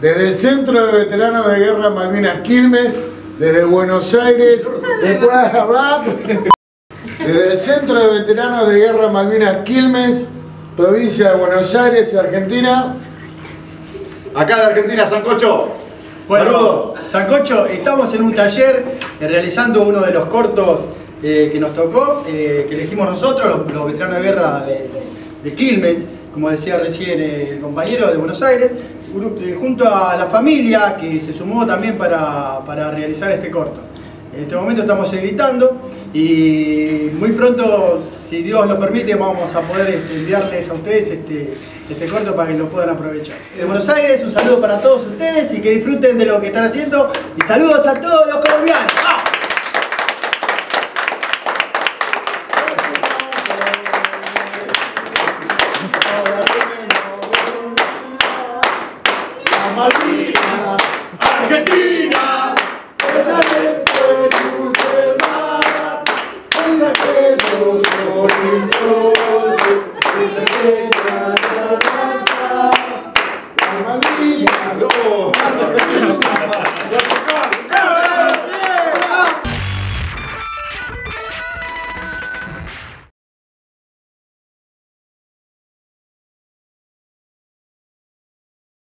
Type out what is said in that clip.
Desde el Centro de Veteranos de Guerra Malvinas Quilmes, desde Buenos Aires, desde el Centro de Veteranos de Guerra Malvinas Quilmes, provincia de Buenos Aires, Argentina. Acá de Argentina, Sancocho. Bueno, saludos. Sancocho, estamos en un taller realizando uno de los cortos que nos tocó, que elegimos nosotros, los veteranos de guerra de Quilmes, como decía recién el compañero de Buenos Aires, junto a la familia que se sumó también para realizar este corto. En este momento estamos editando y muy pronto, si Dios lo permite, vamos a poder enviarles a ustedes este corto para que lo puedan aprovechar. De Buenos Aires, un saludo para todos ustedes y que disfruten de lo que están haciendo, y saludos a todos los colombianos. ¡Ah! Malvinas, Argentina, el talento es un hermano, piensa que yo soy solo, y pequeña la danza, la Malvinas, no, Argentina.